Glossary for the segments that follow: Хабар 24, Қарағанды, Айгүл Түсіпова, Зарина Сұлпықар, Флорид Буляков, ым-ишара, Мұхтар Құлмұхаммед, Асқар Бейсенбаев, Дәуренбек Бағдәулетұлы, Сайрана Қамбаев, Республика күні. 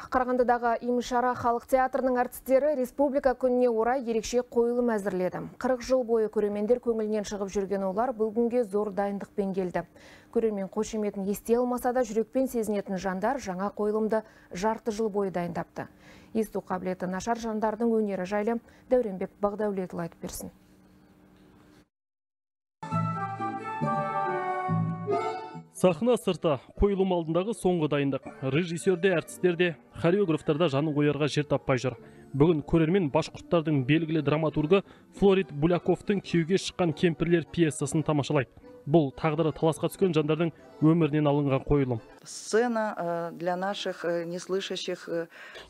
Қарағандыдағы ым-ішара халық театрының артистері республика күніне орай ерекше қойылым әзірледі. 40 жыл бойы көрермендер көңілінен шығып жүрген олар бұл күнге зор дайындықпен келді. Көрермен қошеметін ести алмаса да жүрекпен сезінетін жандар жаңа қойылымды жарты жыл бойы дайындапты. Есту қабілеті нашар жандардың өнері жайлы Дәуренбек Бағдәулетұлы айтып берсін. Сахна сырта, қойылым алдындағы соңғы дайындық. Режиссерде, әртістерде, хореографтарда жанын қоярға жер таппай жүр. Бүгін көрермен башқұрттардың белгілі драматургы Флорид Буляковтың күйеуге шыққан кемпірлер пьесасын тамашалайды. Бұл тағдыры таласқа түскен жандардың өмірінен алынған қойылым. Сцена для наших неслышащих.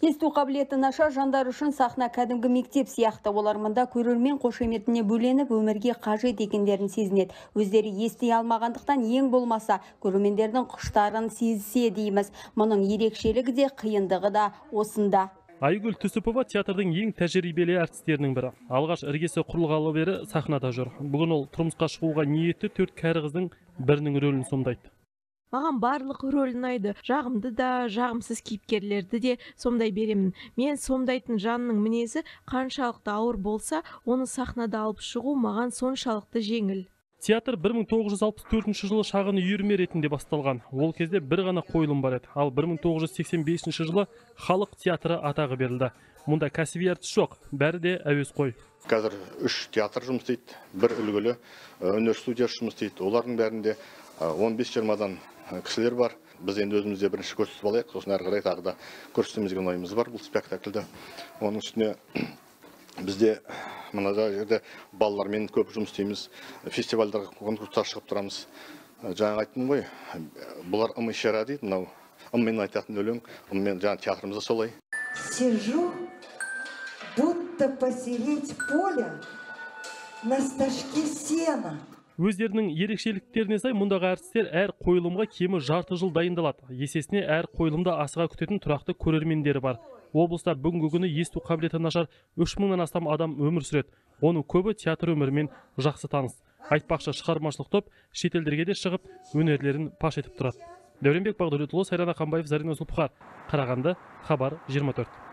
Есту қабілеті нашар жандар үшін сахна кәдімгі мектеп сияқты. Олар мұнда көрермен қошеметіне бөленіп, өмірге қажет екендерін сезінеді. Өздері ести алмағандықтан ең болмаса көрермендердің құштарын сезсе дейміз. Мұның ерекшелігі де, қиындығы да осында. Айгүл Түсіпова театрдың ең тәжірибелі әртістерінің бірі. Алғаш іргесі құрылғалы бері сахнада жүр. Бүгін ол тұрмысқа шығуға ниетті 4 кәрі қыздың бірінің рөлін сомдайды. Маған барлық рөл ұнайды. Жағымды да, жағымсыз кейіпкерлерді де сомдай беремін. Мен сомдайтын жанның мінезі қаншалықты ауыр болса, оны сахнада алып шығу маған соншалықты жеңіл. Театр 1964 жылы шағын үйірме ретінде басталған. Ол кезде бір ғана қойылым бар еді. Ал 1985 жылы халық театры атағы берілді. Мұнда кәсіби әртіс жоқ, бәрі де әуесқой. Қазір 3 театр жұмыс істейді, бір үлгілі өнер студиясы жұмыс істейді. Олардың бәрінде 15-20-дан кісілер бар. Біз енді өзімізде бірінші көрсетіп алайық, сосын әрі қарай тағы да көрсетеміз деген ойымыз бар бұл спектакльді. Оның үстіне бізде мына жерде балалармен көп жұмыс істейміз, фестивальдарға, конкурстарға шығып тұрамыз. Жаңа айттым ғой, бұлар ым-ішара дейді, мынау ыммен айтатын өлең, ыммен жаңа театрымызда солай. Сижу, будто посередь поля на стажке сена. Өздерінің ерекшеліктеріне сай мұндағы әртістер әр қойылымға кемі жарты жыл дайындалады. Есесіне әр қойылымда асыға күтетін тұрақты көрермендері бар. Облыста бүгінгі күні есту қабілеті нашар 3000-нан астам адам өмір сүреді. Оның көбі театр өмірімен жақсы таныс. Айтпақшы, шығармашылық топ шетелдерге де шығып, өнерлерін паш етіп тұрады. Дәуренбек Бағдәулетұлы, Сайрана Қамбаев, Зарина Сұлпықар, Қарағанды, Хабар 24.